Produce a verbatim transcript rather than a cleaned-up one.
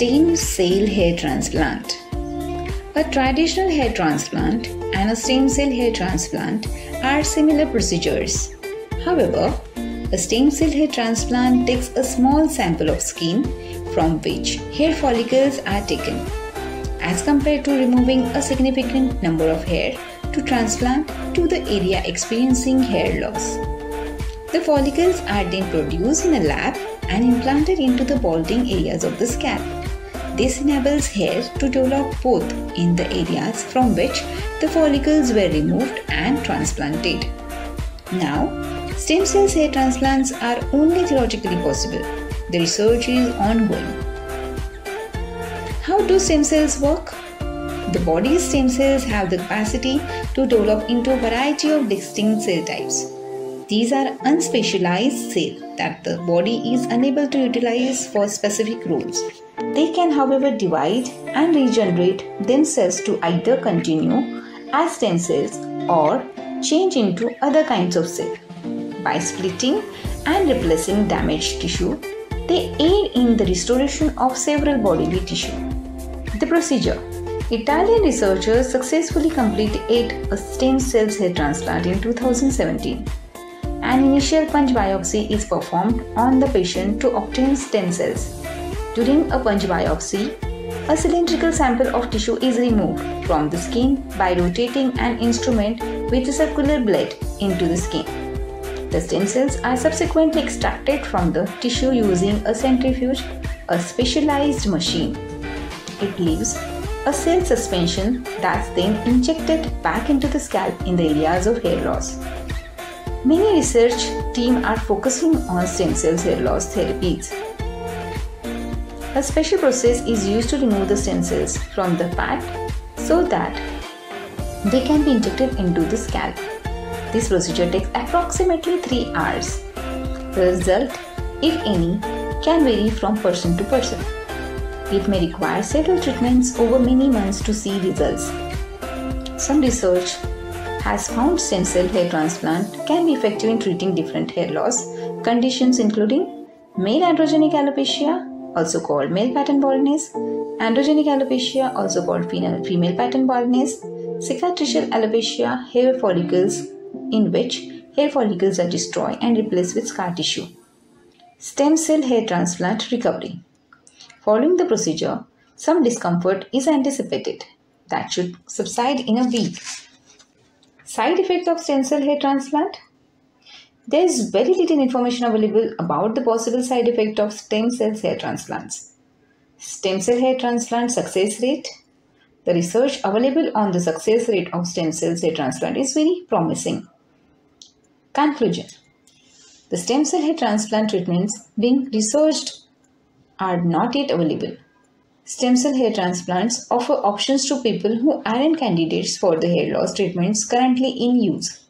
stem cell hair transplant. A traditional hair transplant and a stem cell hair transplant are similar procedures. However, a stem cell hair transplant takes a small sample of skin from which hair follicles are taken, as compared to removing a significant number of hair to transplant to the area experiencing hair loss. The follicles are then produced in a lab and implanted into the balding areas of the scalp. This enables hair to develop both in the areas from which the follicles were removed and transplanted. Now, stem cell hair transplants are only theoretically possible. The research is ongoing. How do stem cells work? The body's stem cells have the capacity to develop into a variety of distinct cell types. These are unspecialized cells that the body is unable to utilize for specific roles. They can, however, divide and regenerate themselves to either continue as stem cells or change into other kinds of cells. By splitting and replacing damaged tissue, they aid in the restoration of several bodily tissue. The procedure. Italian researchers successfully completed eight stem cell hair transplant in two thousand seventeen. An initial punch biopsy is performed on the patient to obtain stem cells. During a punch biopsy, a cylindrical sample of tissue is removed from the skin by rotating an instrument with a circular blade into the skin. The stem cells are subsequently extracted from the tissue using a centrifuge, a specialized machine. It leaves a cell suspension that's then injected back into the scalp in the areas of hair loss. Many research teams are focusing on stem cell hair loss therapies. A special process is used to remove the stem cells from the fat so that they can be injected into the scalp. This procedure takes approximately three hours. The result, if any, can vary from person to person. It may require several treatments over many months to see results. Some research has found stem cell hair transplant can be effective in treating different hair loss conditions including male androgenic alopecia, also called male pattern baldness, androgenic alopecia, also called female pattern baldness, cicatricial alopecia, hair follicles, in which hair follicles are destroyed and replaced with scar tissue. Stem cell hair transplant recovery. Following the procedure, some discomfort is anticipated that should subside in a week. Side effects of stem cell hair transplant. There is very little information available about the possible side effect of stem cell hair transplants. Stem cell hair transplant success rate. The research available on the success rate of stem cell hair transplant is very promising. Conclusion. The stem cell hair transplant treatments being researched are not yet available. Stem cell hair transplants offer options to people who aren't candidates for the hair loss treatments currently in use.